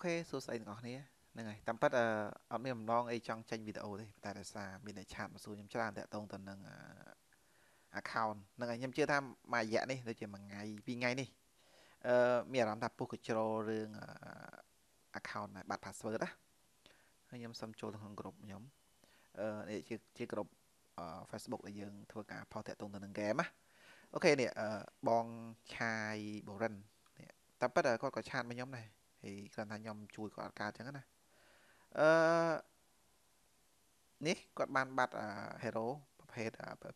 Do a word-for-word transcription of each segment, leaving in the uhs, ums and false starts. Ok, số sai ngọt này này này, tạm bắt ở miền non ấy trong tranh video thì tại là xa mình để chạm một số nhóm chạm tại tông tần năng account năng này nhóm chưa tham mà dạ đi để chỉ mà ngày vì ngày đi miền làm tập pokero riêng account này bật password đó nhóm xăm trộn thành group nhóm để chỉ chỉ group Facebook để dừng thôi cả phao tại tông tần năng game á. Ok nè bong chai bổ rần tạm bắt là con có chạm với nhóm này thì cần thằng nhóm chui có ca chẳng này ờ ní còn bàn bạc ở hero page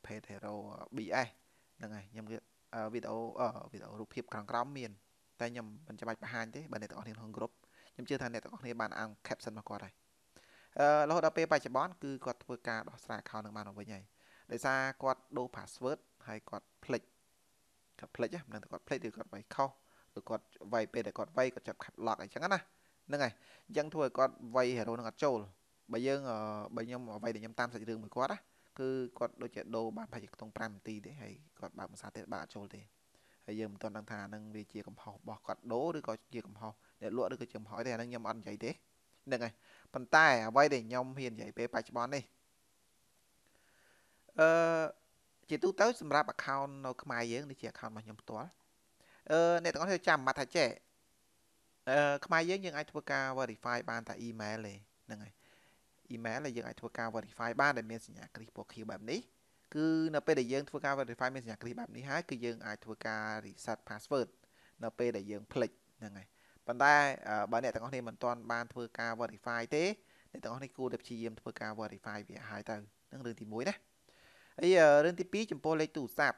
page hero bị ai đừng này nhầm cái video ở video rụp hiệp càng cắm miền tay nhầm mình cho bạch hai thế bạn để tạo nên hương group nhầm chưa thằng này tạo nên bạn ăn caption mà qua đây ờ lâu đã pe bài cho bón cứ quạt thôi ca đó xài khao được màn với nhảy để ra quạt đô password hay quạt play quạt play chứ đừng quạt play thì quạt phải khao được quạt vay pe để quạt vay quạt chập khập lọt này chẳng này nâng này dân thôi con vay hero nó ngặt trâu bây giờ ở bây giờ mà vay để nhâm tam sạch đường mới có đó cứ còn đôi chuyện đồ bạn phải trong pram tí để hay còn bạn sao tiền bạn trâu thì bây giờ toàn đang thà nâng vì chia cầm họ bỏ quạt đố được có chia cầm họ để lụa được cái trường hỏi để nâng nhâm ăn vậy thế nâng này phần tay vay để nhâm hiền vậy về patch bón đi ờ chỉ tu tới xem ra account nó mai dễ để chia account mà nhâm toá ờ này có thể chạm mặt thà trẻ mai dễ nhưng ai thua ca verify ban tại email này nâng này email là dương ai thua ca verify ban để miền sinh nhạc clip của khi bạn ní cứ np để dương thua ca verify miền sinh nhạc clip bạn ní hái cứ dương ai thua ca reset password np để dương click nâng này bạn ta bạn này tao có thể mình toàn ban thua ca verify thế để tao có thể cô đẹp chi dương thua ca verify về hai tờ nâng đường thì muối đấy bây giờ đường thì pí chấm po lấy tủ sạp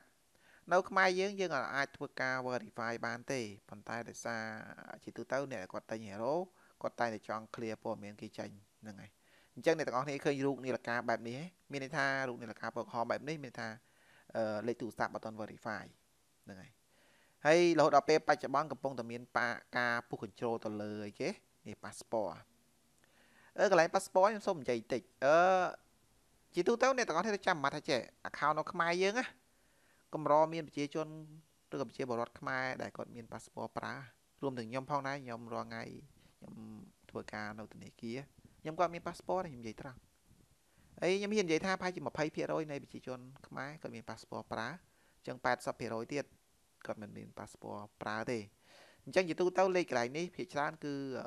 đâu mai dương dương là ai thua ca verify ban thế bạn ta để xa chỉ từ tao này quạt tay hero quạt tay để chọn clear của miền kia tranh nâng này chân này có thể khơi rụng như là ca bạp ní mình tha rụng như là ca bậc hò bạp ní mình tha lấy tủ sạp vào toàn verify này hay là hỗ trợ pe bạch cho băng cầm bông tầm miền pa ca pu control toàn lời chế để passport ở cái này passport em xôm chạy tịch ở chỉ tu tao này có thể chạm mặt hay trẻ account nó khai dương á cầm ro miền chế chôn tôi cầm chế bảo lót khai đại còn miền passport pra luôn từng nhóm phong này nhóm ro ngày nhóm thua ca đầu tuần này kia nhầm qua miền passport này nhầm giấy trắng ấy nhầm hiện giấy tha phải chỉ một phay phía rồi này bị chỉ chôn máy còn miền passport pra chẳng phải sắp phía rồi tiệt còn mình miền passport pra thì chẳng chỉ tu tao lấy cái này ní phía trán cứ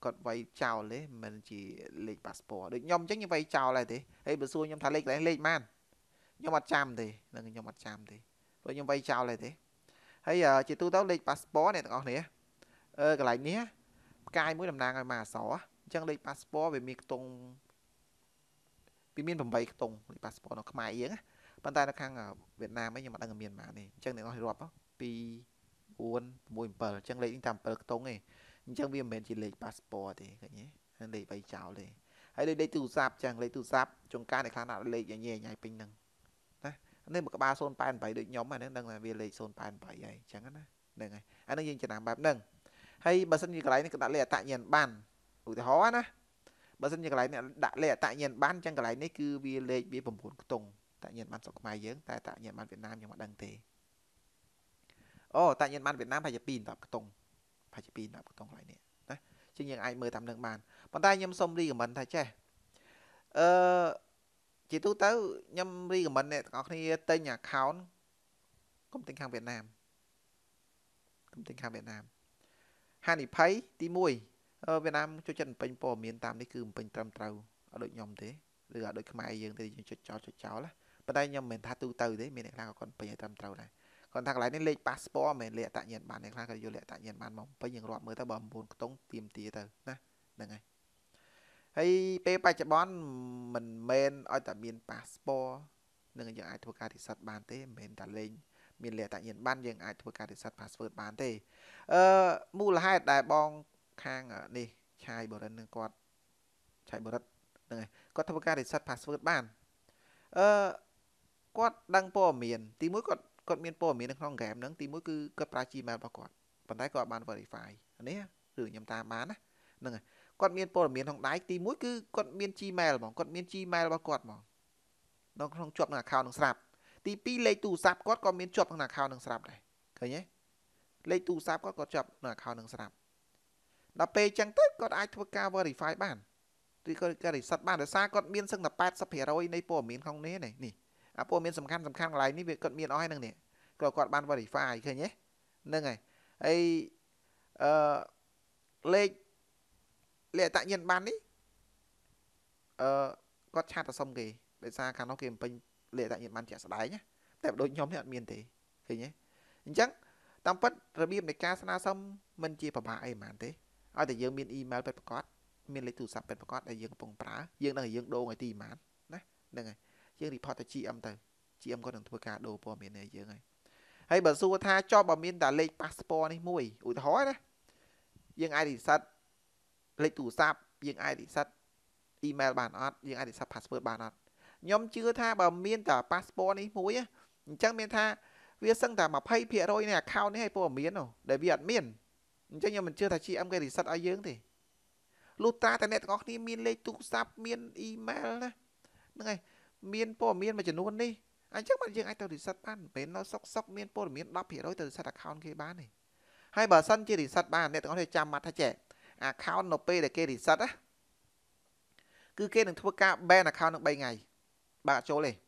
còn vay chào lấy mình chỉ lấy passport được nhom chắc như vay chào lại thế ấy bữa xưa nhom thà lấy cái này lấy man nhom mặt chạm thì là người nhom mặt chạm thì rồi nhom vay chào lại thế ấy chỉ tu tao lấy passport này còn nè cái này nhé cai mũi làm nàng rồi mà xỏ chẳng lấy passport về miền Tông vì miền bảy Tông passport nó khai yếng á bàn tay nó khang ở Việt Nam ấy nhưng mà đang ở miền mà này chẳng để nó rọp á pi uốn mùi bờ chẳng lấy tam bờ Tông này chẳng vì mình chỉ lấy passport thì cái nhé lấy vay chào này hãy lấy lấy từ sạp chẳng lấy từ sạp trong ca này khá nào lấy nhẹ nhẹ nhảy pin nâng nên một cái ba son pan bảy được nhóm mà nó đang là vì lấy son pan bảy này chẳng á này này anh đang nhìn chỉ làm bạp nâng hay bà sân như cái này nó đã lệ tại nhận bàn ủi thì hóa nè bà sân như cái này đã lệ tại nhận bàn chẳng cái này nó cứ vì lệ bị bầm bồn tùng tại nhận bàn sọc mai dưỡng tại tại nhận bàn Việt Nam nhưng mà đăng thế ô tại nhận bàn Việt Nam phải chụp pin tập tùng phải chụp pin tập tùng lại nè đấy chứ những ai mời tạm đăng bàn bàn tay nhâm xong đi của mình thay che ờ chỉ tu tới nhâm đi của mình này có khi tên nhà kháo công ty hàng Việt Nam công ty hàng Việt Nam hai thì thấy tí mùi ở Việt Nam cho chân pin bò miền Tam đấy cứ pin trăm trâu ở đội nhóm thế rồi ở đội Khmer dương thì cho cho cho cháu là bên đây nhóm mình tha từ từ đấy mình lại là còn pin trăm trâu này còn thằng lại nên lấy passport mình lệ tại Nhật Bản này là cái du lệ tại Nhật Bản mong bây giờ rọt mới ta bầm buồn tống tìm tía từ nè đừng này hay pe bài cho bón mình men ở tại miền passport đừng giờ ai thua cả thì sát bàn thế mình đặt lên miền lệ tại Nhật Bản dương ai thua cả thì sát password bàn thế mu là hai đại bong khang ở đi chai bờ đất con chai bờ đất này có thao ca để sát password bàn ờ quát đăng po miền tí mũi còn còn miền po miền đang không ghém nắng tí mũi cứ cấp prachi mà bao quát còn đấy còn bàn verify đấy rửa nhầm ta bán á này còn miền po miền không đáy tí mũi cứ còn miền chi mail mà còn miền chi mail bao quát mà nó không chuột là khao nó sạp tí pi lấy tủ sạp quát còn miền chuột là khao nó sạp này thấy nhé lấy tủ sạp quát có chuột là khao nó sạp Đã pê chẳng tức có ai thua cao verify bản. Tuy có cái sắt bản ở xa con miên sưng là pad sắp hề rồi. Này bố miên không nế này. À bố miên sầm khăn sầm khăn lại. Này việc con miên oi nâng này. Còn con bản verify khơi nhé. Nâng này. Ê. Lê. Lệ tại nhiên bản đi. Ờ. Có chat là xong kì. Để xa khăn nó kìm bình. Lệ tại nhiên bản trẻ sẵn đáy nhé. Tại đối nhóm này ở miên thế. Khơi nhé. Chắc. Tâm bất rồi biếm này ca xa xong. Mình chia bảo bà ấy màn thế. Ở đây dương miền email bên bà cót, miền lấy tủ sắp bên bà cót để dương bồng phá, dương đang ở dương đô ngoài tì mán, nè, đây này, dương report là chị âm từ, chị âm có đường thua cả đô bò miền này dương này, hay bờ xu tha cho bờ miền đã lấy passport này mùi, ủi thói đấy, dương ai thì sắt, lấy tủ sắp, dương ai thì sắt, email bản art, dương ai thì sắp passport bản art, nhóm chưa tha bờ miền đã passport này mùi á, chẳng miền tha, việc sang đã mà pay phe thôi nè, account này hay bò miền nào, để việc miền chắc nhưng mình chưa thấy chị em cái gì sắt ai dướng thì lúc ta tại net có đi miên lấy tụ sáp miên email này này miên po miên mà chỉ luôn đi anh chắc bạn dướng ai tao thì sắt ban bên nó sóc sóc miên po miên đắp hiểu đôi từ sắt account kia bán này hay bà sân chia thì sắt ban net có thể chạm mặt hay trẻ account nộp p để kia thì sắt á cứ kia đừng thua cả ban account được bảy ngày bà chỗ này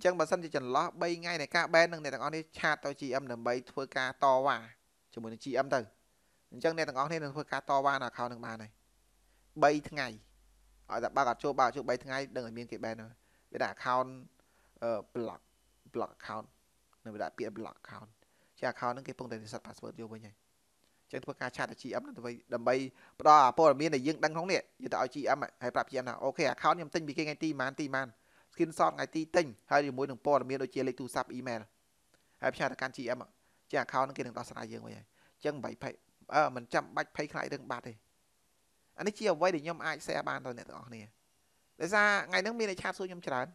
chắc bà sân chỉ cần lo bảy ngày này cả ban đừng này thằng con đi chat tao chị em đừng bảy thua cả to hòa chỉ muốn chị em từ chẳng nên thằng con nên thôi cá to ba là khao thằng bà này bay thứ ngày ở dạng ba gạt chỗ ba chỗ bay thứ ngày đừng ở miền kia bên rồi để đã khao block block account nên đã bị block account chỉ account những cái phong tiền thì sạch password vô với nhảy chẳng thôi cá chat là chị ấm là tôi đầm bay đó po ở miền này riêng đăng không nè như tạo chị ấm hãy tập chị em nào ok account nhầm tin bị cái ngày ti man ti man skin shot ngày ti tinh hay điều mối đường po ở miền đôi chia lấy tu sáp email hãy chat là can chị em ạ chỉ account những cái đường đó sai dương với nhảy chẳng bảy phải ờ à, mình chậm bạch pay lại đừng bạt đi anh ấy chia với để nhóm ai xe ban rồi nè tụi này để ra ngày nước miền này chat xuống nhóm chán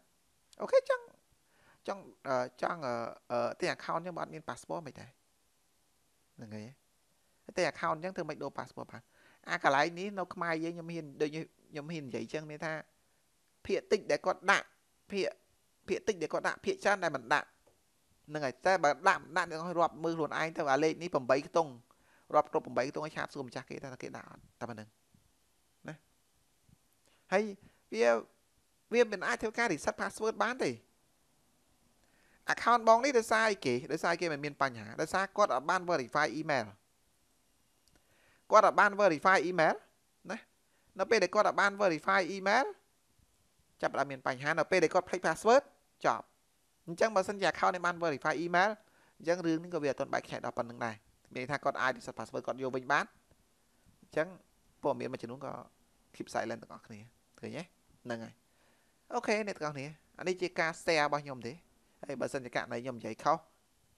ok trong trong uh, trong ở ở tiền account nhóm bạn miền passport mày đây là người tiền account chẳng thường mày đồ passport bạn à cả lái ní nó mai với nhóm hiền đôi như nhóm hiền giấy chẳng nên tha phịa tịnh để con đạn phịa phịa tịnh để con đạn phịa chan này mình đạn là người ta bạn đạn đạn được rọp mưa luôn ai tao bà lên ní bầm bấy cái tung rập rập bảy tôi chat xuống chắc cái ta cái đã ta mình này hay việc việc mình ai theo ca thì sắp password bán thì account bóng đi để sai kì để sai kia mình miền Pành hả để sai có ở ban verify email có ở ban verify email này nó p để có ở ban verify email chập là miền Pành hả nó p để có play password chọc chẳng mà sân nhà account này ban verify email chẳng riêng những cái việc tuần bạch chạy đọc phần này mình thay con ai thì sắp password con vô vinh bán chẳng bỏ miệng mà chỉ đúng có khiếp sai lên con này thế nhé là ngày ok này con này anh đi chơi ca xe bao nhiêu thế hay bà dân chơi cạn này nhầm vậy không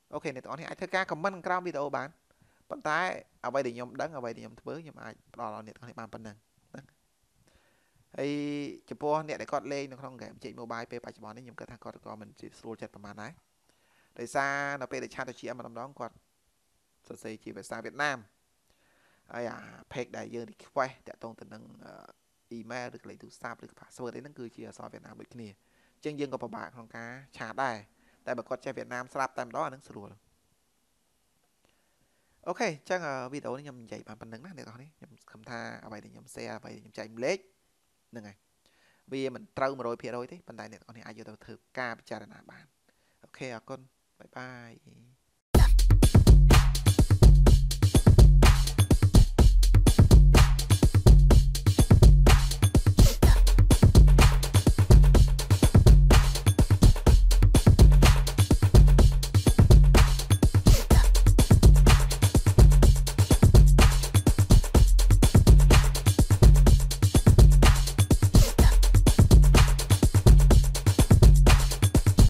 ok này con này ai chơi ca comment cao video bán vận tải ở đây để nhầm đắng ở đây để nhầm thứ nhưng mà ai đòi là này con này bàn phần này hay chụp po này để con lên nó không kém chị mobile pay bài bóng đấy nhưng cái thằng con con mình chỉ slow chặt mà này để xa nó pay để chat cho chị em mà làm đó còn xây chỉ về xa Việt Nam ai à page đại dương đi quay để tôn tình năng email được lấy từ xa được password đến năng cười chia so Việt Nam được kia trên dương có bạn con cá trả đài tại bà con trai Việt Nam sắp tam đó là năng sửa ok chắc là video này nhầm chạy bàn phần nắng này đó đi nhầm cầm tha vậy thì nhầm xe vậy nhầm chạy lết nè này vì mình trâu mà rồi phía rồi thế phần này này con này ai vô đầu thử ca trả đàn bạn ok à con bye bye.